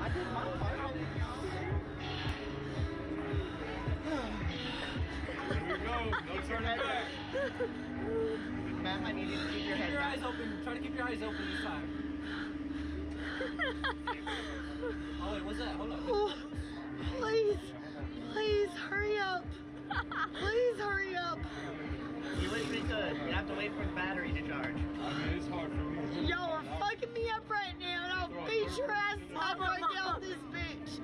I did my part. There we go. No turning back. Ma'am, I need you to keep your head down. Keep your eyes open. Try to keep your eyes open this time. Oh, wait, what's that? Hold on. Oh, please. Please, hurry up. Please, hurry up. You look pretty good. You have to wait for the battery to charge. I mean, it's hard for me. Y'all are fucking me up right now, and I'll beat your ass up right now with this bitch.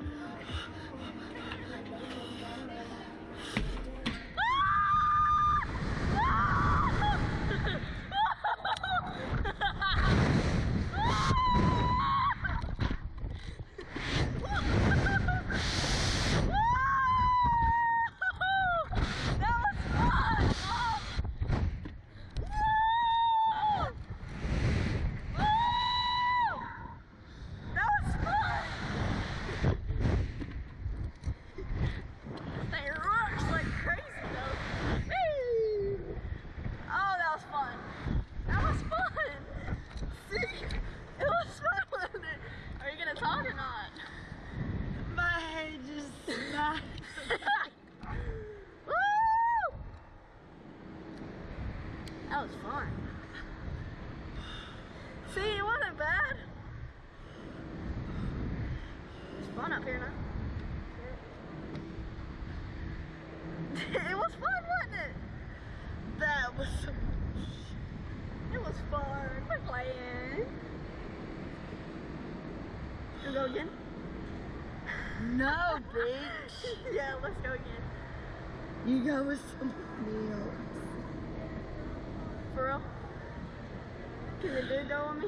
That was fun. See, it wasn't bad. It's fun up here now. It was fun, wasn't it? That was so much. It was fun. We're playing. Should we go again? No, bitch. Yeah, let's go again. You go with somebody else. For real? Can the dude go on me?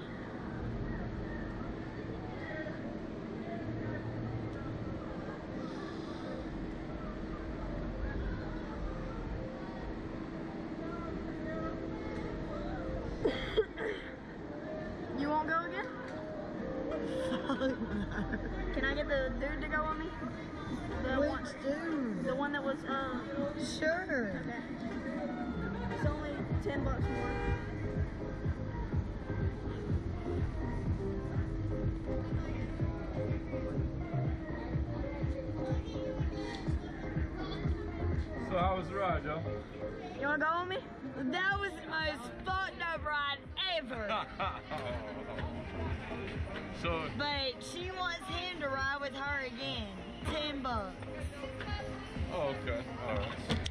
You won't go again? Can I get the dude to go on me? Which dude? The one that was, Sure. Okay. It's only $10 more. So how was the ride, y'all? You wanna go with me? That was the most fucked up ride ever. So. But she wants him to ride with her again. $10. Oh, okay. All right.